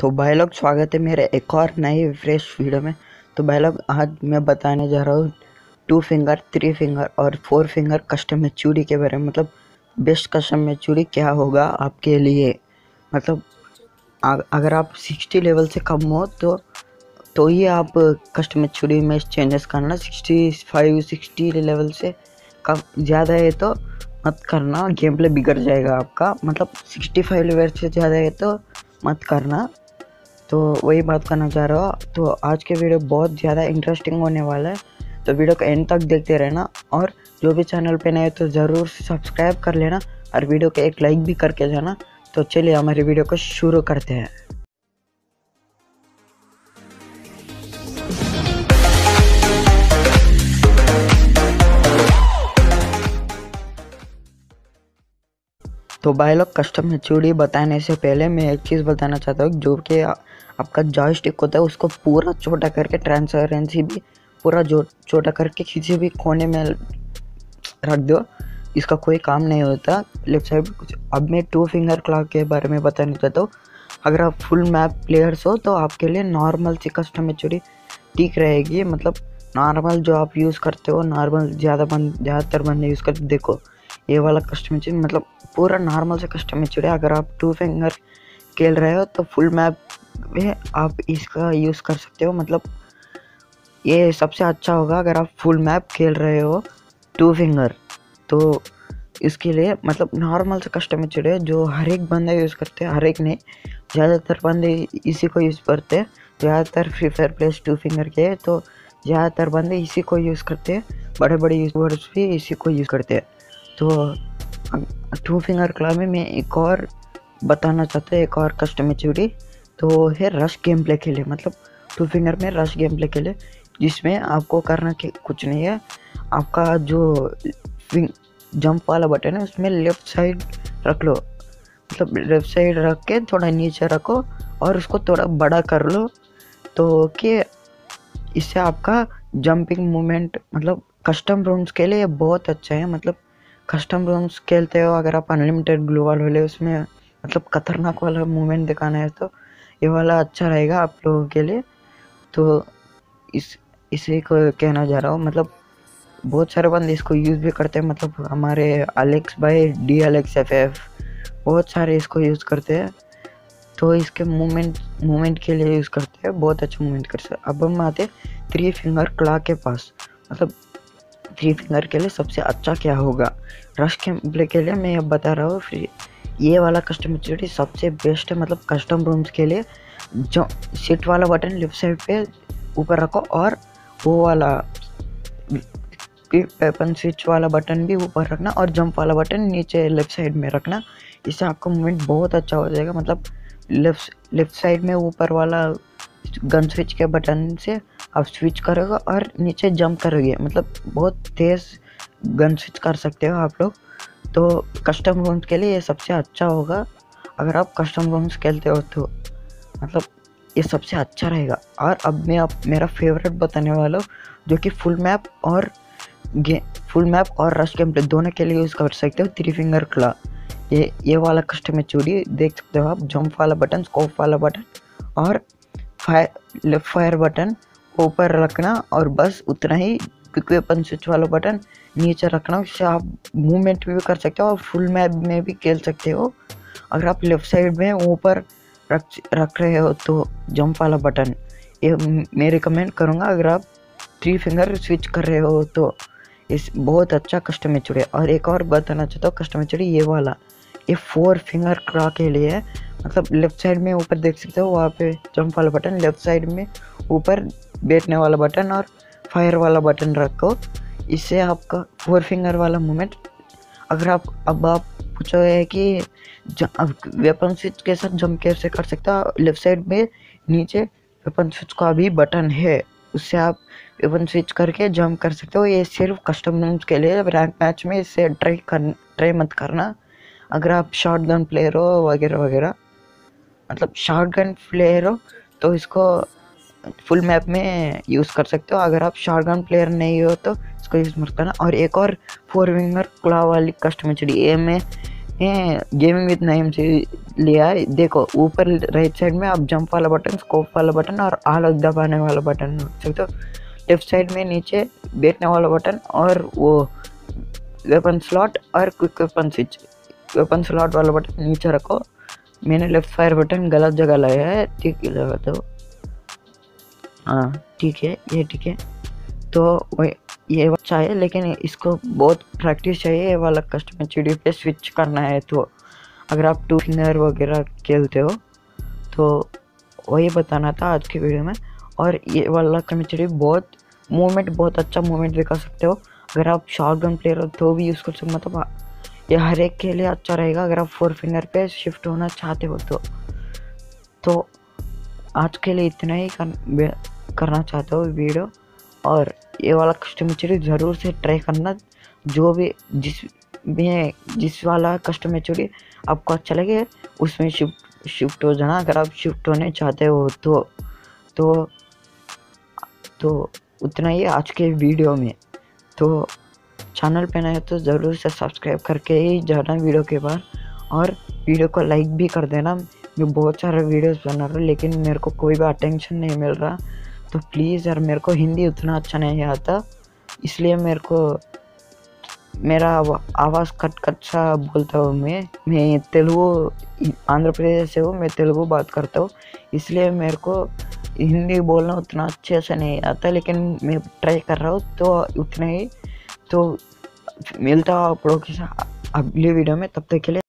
तो भाई लोग स्वागत है मेरे एक और नए फ्रेश वीडियो में। तो भाई लोग आज मैं बताने जा रहा हूँ 2 फिंगर, 3 फिंगर और 4 फिंगर कस्टम मैच्योरी के बारे में। मतलब बेस्ट कस्टम मैच्योरी क्या होगा आपके लिए। मतलब अगर आप 60 लेवल से कम हो तो ये आप कस्टम मैच्योरी में चेंजेस करना। 65-60 लेवल से कम ज़्यादा है तो मत करना, गेम प्ले बिगड़ जाएगा आपका। मतलब 65 लेवल से ज़्यादा है तो मत करना। तो वही बात करना चाह रहा हूँ। तो आज के वीडियो बहुत ज़्यादा इंटरेस्टिंग होने वाला है, तो वीडियो को एंड तक देखते रहना। और जो भी चैनल पे नए हो तो ज़रूर सब्सक्राइब कर लेना और वीडियो को एक लाइक भी करके जाना। तो चलिए हमारी वीडियो को शुरू करते हैं। तो भाई लोग कस्टम मैच्योरिटी बताने से पहले मैं एक चीज़ बताना चाहता हूँ, जो कि आपका जॉयस्टिक होता है उसको पूरा छोटा करके, ट्रांसपेरेंसी भी पूरा जो छोटा करके किसी भी कोने में रख दो, इसका कोई काम नहीं होता। लेफ्ट साइड कुछ। अब मैं 2 फिंगर क्लॉक के बारे में बताना चाहता हूँ। अगर आप फुल मैप प्लेयर्स हो तो आपके लिए नॉर्मल सी कस्टम मैच्योरिटी ठीक रहेगी। मतलब नॉर्मल जो आप यूज़ करते हो, नॉर्मल ज़्यादातर बंदे यूज़ करते। देखो ये वाला कस्टम मैच्योरिटी मतलब पूरा नॉर्मल से कस्टम मैच्योरिटी। अगर आप 2 फिंगर खेल रहे हो तो फुल मैप में आप इसका यूज़ कर सकते हो। मतलब ये सबसे अच्छा होगा अगर आप फुल मैप खेल रहे हो 2 फिंगर। तो इसके लिए मतलब नॉर्मल से कस्टम मैच्योरिटी जो हर एक बंदा यूज़ करते हैं, हर एक नहीं, ज़्यादातर बंदे इसी को यूज़ करते हैं। ज़्यादातर फ्री फायर प्लेस 2 फिंगर के, तो ज़्यादातर बंदे इसी को यूज़ करते हैं। बड़े बड़े यूट्यूबर्स भी इसी को यूज़ करते हैं। तो 2 फिंगर क्लब में मैं एक और बताना चाहता हूँ, एक और कस्टम मैच्योरिटी। तो है रश गेम प्ले के लिए। मतलब 2 फिंगर में रश गेम प्ले के लिए, जिसमें आपको करना कुछ नहीं है। आपका जो जंप वाला बटन है उसमें लेफ़्ट साइड रख लो। मतलब लेफ़्ट साइड रख के थोड़ा नीचे रखो और उसको थोड़ा बड़ा कर लो, तो कि इससे आपका जंपिंग मूवमेंट मतलब कस्टम रूम्स के लिए बहुत अच्छा है। मतलब कस्टम रूम्स खेलते हो अगर आप अनलिमिटेड ग्लोबल वाले, उसमें मतलब खतरनाक वाला मूवमेंट दिखाना है तो ये वाला अच्छा रहेगा आप लोगों के लिए। तो इसी को कहना जा रहा हूँ। मतलब बहुत सारे बंदे इसको यूज़ भी करते हैं। मतलब हमारे अलेक्स भाई DLXFF बहुत सारे इसको यूज़ करते हैं। तो इसके मूवमेंट के लिए यूज़ करते हैं, बहुत अच्छा मूवमेंट करते हैं। अब हम आते 3 फिंगर क्लॉक के पास। मतलब 3 फिंगर के लिए सबसे अच्छा क्या होगा रश गेम प्ले के लिए, मैं अब बता रहा हूँ। फिर ये वाला कस्टम मैच्योरिटी सबसे बेस्ट है। मतलब कस्टम रूम्स के लिए जो सीट वाला बटन लेफ्ट साइड पे ऊपर रखो और वो वाला वेपन स्विच वाला बटन भी ऊपर रखना और जंप वाला बटन नीचे लेफ्ट साइड में रखना। इससे आपका मूवमेंट बहुत अच्छा हो जाएगा। मतलब लेफ्ट साइड में ऊपर वाला गन स्विच के बटन से आप स्विच करोगे और नीचे जंप करोगे। मतलब बहुत तेज़ गन स्विच कर सकते हो आप लोग। तो कस्टम रूम्स के लिए ये सबसे अच्छा होगा अगर आप कस्टम रूम्स खेलते हो तो। मतलब ये सबसे अच्छा रहेगा। और अब मैं आप मेरा फेवरेट बताने वाला हूँ, जो कि फुल मैप और रश गेम प्ले दोनों के लिए यूज़ कर सकते हो 3 फिंगर क्ला। ये वाला कस्टम मैच्योरिटी देख सकते हो आप। जंप वाला बटन, स्कोप वाला बटन और लेफ्ट फायर बटन ऊपर रखना और बस उतना ही क्विक वेपन स्विच वाला बटन नीचे रखना। उससे आप मूवमेंट भी कर सकते हो और फुल मैप में भी खेल सकते हो। अगर आप लेफ्ट साइड में ऊपर रख रहे हो तो जंप वाला बटन, ये मैं रिकमेंड करूँगा अगर आप 3 फिंगर स्विच कर रहे हो तो। इस बहुत अच्छा कस्टम मैच्योरिटी। और एक और बताना चाहता हूँ कस्टम मैच्योरिटी ये वाला, ये 4 फिंगर क्लॉक के लिए है। मतलब लेफ़्ट साइड में ऊपर देख सकते हो, वहाँ पे जंप वाला बटन, लेफ़्ट साइड में ऊपर बैठने वाला बटन और फायर वाला बटन रखो। इससे आपका 4 फिंगर वाला मूवमेंट। अगर आप अब पूछो है कि वेपन स्विच के साथ जंप कैसे कर सकते हो, लेफ़्ट साइड में नीचे वेपन स्विच का भी बटन है, उससे आप वेपन स्विच करके जंप कर सकते हो। ये सिर्फ कस्टम रूम्स के लिए, रैंक मैच में इससे ट्राई मत करना अगर आप शॉटगन प्लेयर हो वगैरह वगैरह। मतलब शॉटगन प्लेयर हो तो इसको फुल मैप में यूज़ कर सकते हो। अगर आप शॉटगन प्लेयर नहीं हो तो इसको यूज़ मत करना। और एक और 4 फिंगर क्लॉ वाली कस्टम मैच्योरिटी, ये मैं गेमिंग विद नाइम से लिया है। देखो ऊपर राइट साइड में आप जंप वाला बटन, स्कोप वाला बटन और आलोक दबाने वाला बटन सकते हो। लेफ्ट साइड में नीचे बैठने वाला बटन और वो वेपन स्लॉट और quick weapon switch, weapon slot वाला बटन नीचे रखो। मैंने लेफ्ट फायर बटन गलत जगह लगाया है, ठीक लगा तो हाँ ठीक है, ये ठीक है। तो ये अच्छा है, लेकिन इसको बहुत प्रैक्टिस चाहिए। ये वाला कस्टम चिड़ी पे स्विच करना है, तो अगर आप टू फिंगर वगैरह खेलते हो तो वही बताना था आज की वीडियो में। और ये वाला कमिचड़ी बहुत मूवमेंट, बहुत अच्छा मूवमेंट दिखा सकते हो। अगर आप शॉटगन प्लेयर हो तो भी यूज़ कर सकते, मतलब ये हर एक के लिए अच्छा रहेगा अगर आप फोर फिंगर पे शिफ्ट होना चाहते हो तो। आज के लिए इतना ही करना चाहता हूँ वीडियो। और ये वाला कस्टम एचडी ज़रूर से ट्राई करना, जो भी जिस वाला कस्टम एचडी आपको अच्छा लगे उसमें शिफ्ट हो जाना, अगर आप शिफ्ट होने चाहते हो तो उतना ही आज के वीडियो में। तो चैनल पे नए तो ज़रूर से सब्सक्राइब करके ही जाना वीडियो के बाद, और वीडियो को लाइक भी कर देना। मैं बहुत सारे वीडियोस बना रहा हूँ लेकिन मेरे को कोई भी अटेंशन नहीं मिल रहा, तो प्लीज़ यार, मेरे को हिंदी उतना अच्छा नहीं आता, इसलिए मेरे को मेरा आवाज़ कट सा बोलता हूँ। मैं तेलुगु, आंध्र प्रदेश से हूँ, मैं तेलुगु बात करता हूँ, इसलिए मेरे को हिंदी बोलना उतना अच्छे से नहीं आता, लेकिन मैं ट्राई कर रहा हूँ तो उतना ही। तो मिलता हूँ आप लोगों के साथ अगली वीडियो में, तब तक के लिए।